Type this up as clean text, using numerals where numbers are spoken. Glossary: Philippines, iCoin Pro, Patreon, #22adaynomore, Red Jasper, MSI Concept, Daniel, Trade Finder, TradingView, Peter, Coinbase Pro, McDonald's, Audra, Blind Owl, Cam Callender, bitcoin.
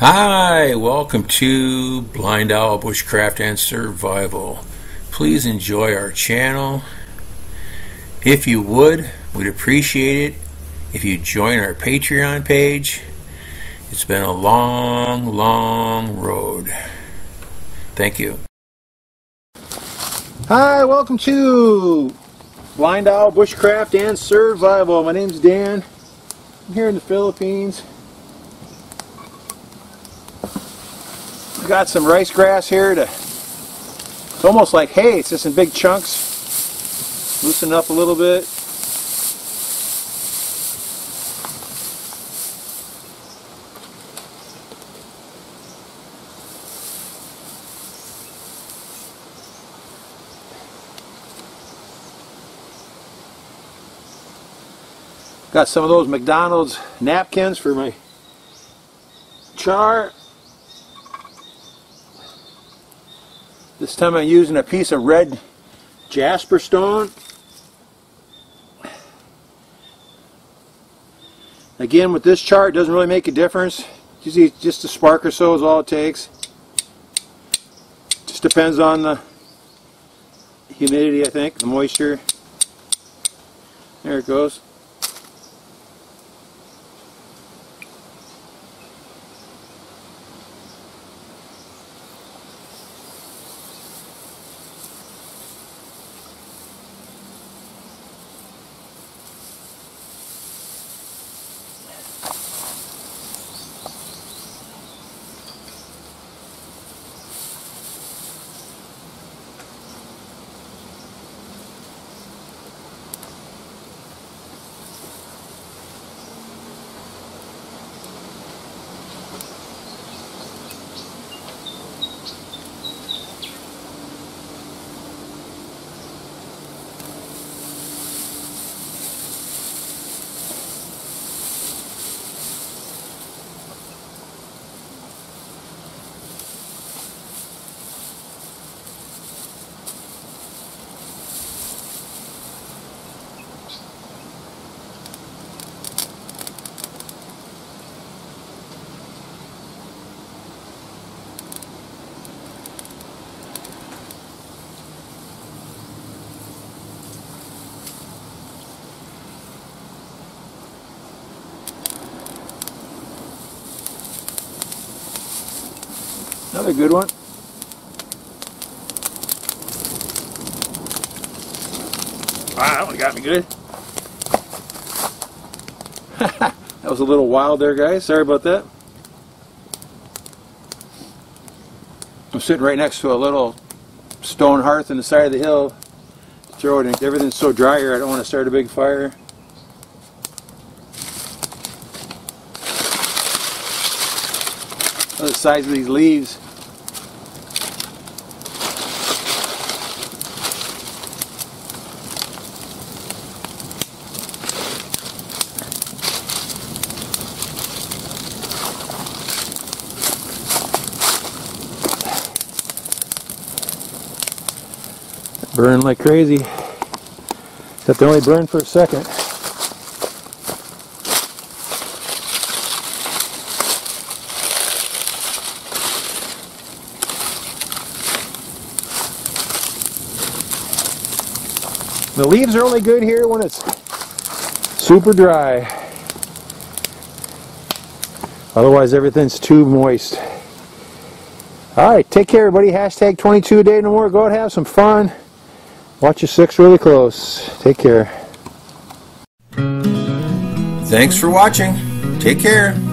Hi, welcome to Blind Owl Bushcraft and Survival. Please enjoy our channel. If you would, we'd appreciate it if you join our Patreon page. It's been a long road. Thank you. Hi, welcome to Blind Owl Bushcraft and Survival. My name's Dan. I'm here in the Philippines. Got some rice grass here it's almost like hay. It's just in big chunks. Loosen up a little bit. Got some of those McDonald's napkins for my char. This time I'm using a piece of red jasper stone. Again, with this char, it doesn't really make a difference. Usually just a spark or so is all it takes. Just depends on the humidity, I think, the moisture. There it goes. Another good one. Wow, that one got me good. That was a little wild there, guys. Sorry about that. I'm sitting right next to a little stone hearth on the side of the hill. Throw it in. Everything's so dry here, I don't want to start a big fire. Look at the size of these leaves. Burn like crazy. Except they only burn for a second. The leaves are only good here when it's super dry. Otherwise everything's too moist. Alright, take care everybody. Hashtag 22 a day no more. Go out and have some fun. Watch your six really close. Take care. Thanks for watching. Take care.